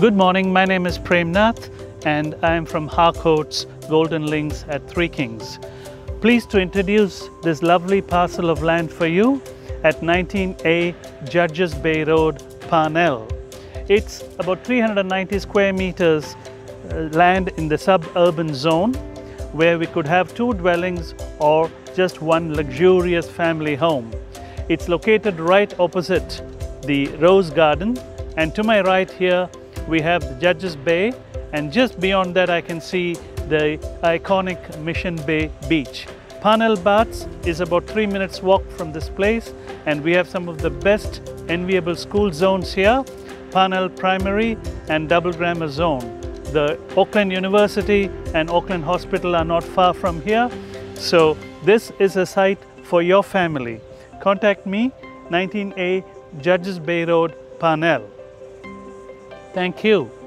Good morning, my name is Prem Nath and I am from Harcourts Golden Links at Three Kings. Pleased to introduce this lovely parcel of land for you at 19A Judges Bay Road, Parnell. It's about 390 square meters land in the suburban zone where we could have two dwellings or just one luxurious family home. It's located right opposite the Rose Garden, and to my right here we have the Judges Bay, and just beyond that I can see the iconic Mission Bay Beach. Parnell Baths is about 3 minutes walk from this place, and we have some of the best enviable school zones here, Parnell Primary and Double Grammar Zone. The Auckland University and Auckland Hospital are not far from here, so this is a site for your family. Contact me, 19A Judges Bay Road, Parnell. Thank you.